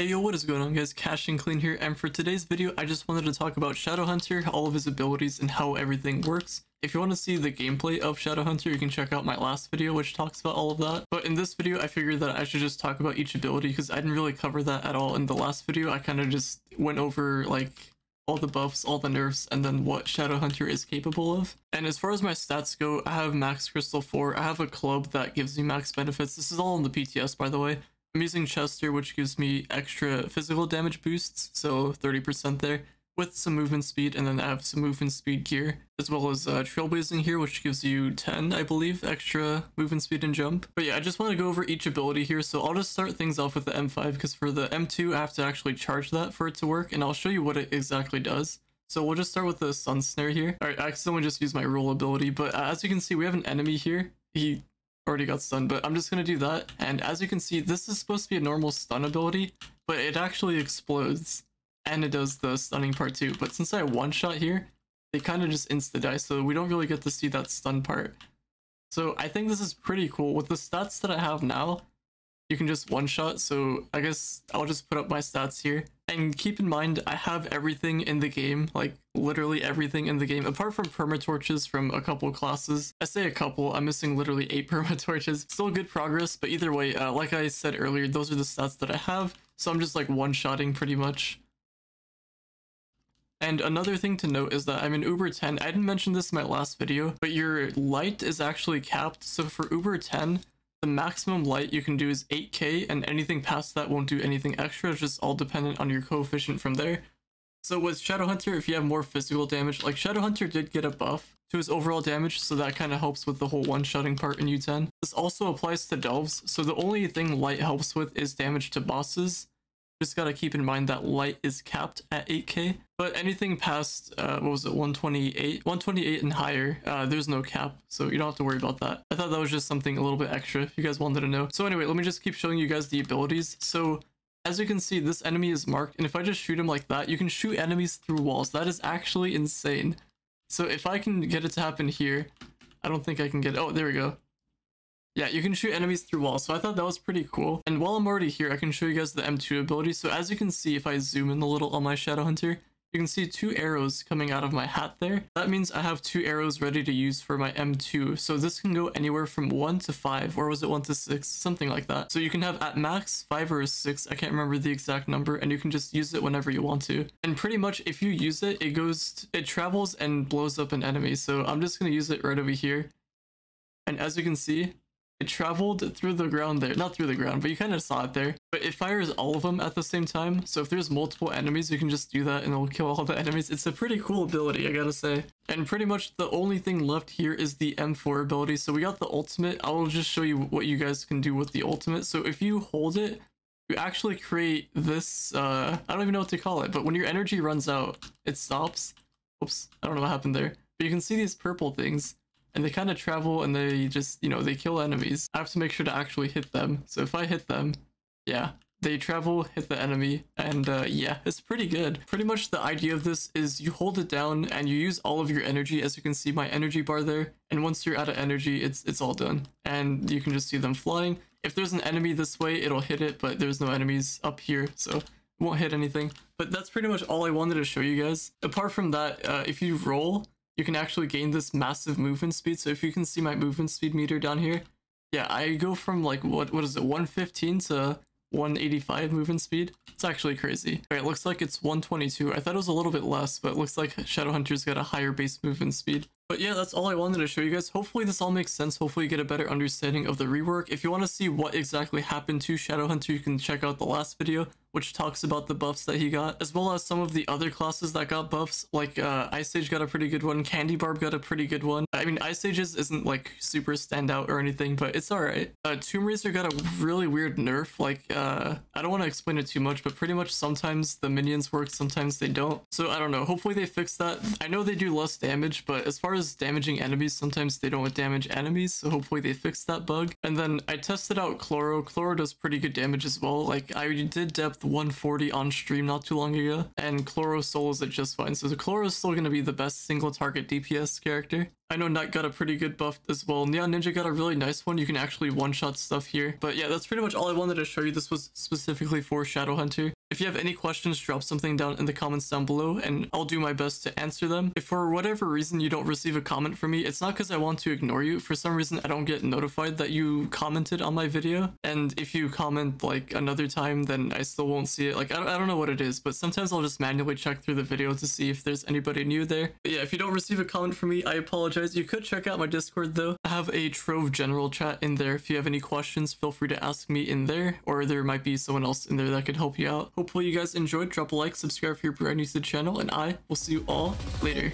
Hey yo, what is going on guys, CashinClean here, and for today's video I just wanted to talk about Shadowhunter, all of his abilities, and how everything works. If you want to see the gameplay of Shadowhunter, you can check out my last video which talks about all of that. But in this video I figured that I should just talk about each ability because I didn't really cover that at all in the last video. I kind of just went over like all the buffs, all the nerfs, and then what Shadowhunter is capable of. And as far as my stats go, I have max Crystal 4, I have a club that gives me max benefits, this is all in the PTS by the way. I'm using Chester, which gives me extra physical damage boosts, so 30% there, with some movement speed, and then I have some movement speed gear, as well as Trailblazing here, which gives you 10, I believe, extra movement speed and jump. But yeah, I just want to go over each ability here, so I'll just start things off with the M5, because for the M2, I have to actually charge that for it to work, and I'll show you what it exactly does. So we'll just start with the Sun Snare here. Alright, I accidentally just used my roll ability, but as you can see, we have an enemy here. He already got stunned, but I'm just gonna do that, and as you can see this is supposed to be a normal stun ability, but it actually explodes and it does the stunning part too. But since I one shot here, they kind of just insta die, so we don't really get to see that stun part. So I think this is pretty cool. With the stats that I have now, you can just one shot, so I guess I'll just put up my stats here. And keep in mind, I have everything in the game, like literally everything in the game, apart from permatorches from a couple classes. I say a couple, I'm missing literally 8 permatorches. Still good progress, but either way, like I said earlier, those are the stats that I have, so I'm just like one-shotting pretty much. And another thing to note is that I'm in Uber 10, I didn't mention this in my last video, but your light is actually capped, so for Uber 10, the maximum light you can do is 8k, and anything past that won't do anything extra, it's just all dependent on your coefficient from there. So with Shadowhunter, if you have more physical damage, like Shadowhunter did get a buff to his overall damage, so that kind of helps with the whole one-shotting part in U10. This also applies to delves, so the only thing light helps with is damage to bosses. Just gotta keep in mind that light is capped at 8k, but anything past, what was it, 128 and higher, there's no cap, so you don't have to worry about that. I thought that was just something a little bit extra if you guys wanted to know. So anyway, let me just keep showing you guys the abilities. So as you can see, this enemy is marked, and if I just shoot him like that, you can shoot enemies through walls. That is actually insane. So if I can get it to happen here, I don't think I can get it. Oh, there we go. Yeah, you can shoot enemies through walls, so I thought that was pretty cool. And while I'm already here, I can show you guys the M2 ability. So as you can see, if I zoom in a little on my Shadowhunter, you can see 2 arrows coming out of my hat there. That means I have 2 arrows ready to use for my M2. So this can go anywhere from 1 to 5, or was it 1 to 6? Something like that. So you can have at max 5 or 6, I can't remember the exact number, and you can just use it whenever you want to. And pretty much if you use it, it travels and blows up an enemy. So I'm just gonna use it right over here. And as you can see, it traveled through the ground there, not through the ground, but you kind of saw it there. But it fires all of them at the same time, so if there's multiple enemies, you can just do that and it'll kill all the enemies. It's a pretty cool ability, I gotta say. And pretty much the only thing left here is the M4 ability. So we got the ultimate. I will just show you what you guys can do with the ultimate. So if you hold it, you actually create this, I don't even know what to call it, but when your energy runs out, it stops. Oops, I don't know what happened there. But you can see these purple things. And they kind of travel and they just, you know, they kill enemies. I have to make sure to actually hit them. So if I hit them, yeah, they travel, hit the enemy, and yeah, it's pretty good. Pretty much the idea of this is you hold it down and you use all of your energy, as you can see my energy bar there. And once you're out of energy, it's all done. And you can just see them flying. If there's an enemy this way, it'll hit it, but there's no enemies up here, so it won't hit anything. But that's pretty much all I wanted to show you guys. Apart from that, if you roll, you can actually gain this massive movement speed. So if you can see my movement speed meter down here, yeah, I go from like what is it, 115 to 185 movement speed. It's actually crazy. All right, it looks like it's 122. I thought it was a little bit less, but it looks like Shadowhunter's got a higher base movement speed. But yeah, that's all I wanted to show you guys. Hopefully this all makes sense. Hopefully you get a better understanding of the rework. If you want to see what exactly happened to Shadowhunter, you can check out the last video, which talks about the buffs that he got, as well as some of the other classes that got buffs, like Ice Sage got a pretty good one, Candy Barb got a pretty good one. I mean, Ice Sage's isn't like super standout or anything, but it's alright. Tomb Raiser got a really weird nerf, like, I don't want to explain it too much, but pretty much sometimes the minions work, sometimes they don't. So I don't know, hopefully they fix that. I know they do less damage, but as far as as damaging enemies, sometimes they don't damage enemies, so hopefully they fix that bug. And then I tested out Chloro. Chloro does pretty good damage as well. Like, I did depth 140 on stream not too long ago, and Chloro solos it just fine. So the Chloro is still going to be the best single target DPS character. I know Knight got a pretty good buff as well. Neon Ninja got a really nice one. You can actually one-shot stuff here. But yeah, that's pretty much all I wanted to show you. This was specifically for Shadowhunter. If you have any questions, drop something down in the comments down below, and I'll do my best to answer them. If for whatever reason you don't receive a comment from me, it's not because I want to ignore you. For some reason, I don't get notified that you commented on my video. And if you comment, like, another time, then I still won't see it. Like, I don't know what it is, but sometimes I'll just manually check through the video to see if there's anybody new there. But yeah, if you don't receive a comment from me, I apologize. You could check out my Discord, though. I have a Trove general chat in there. If you have any questions, feel free to ask me in there, or there might be someone else in there that could help you out. Hopefully you guys enjoyed. Drop a like, subscribe if you're brand new to the channel, and I will see you all later.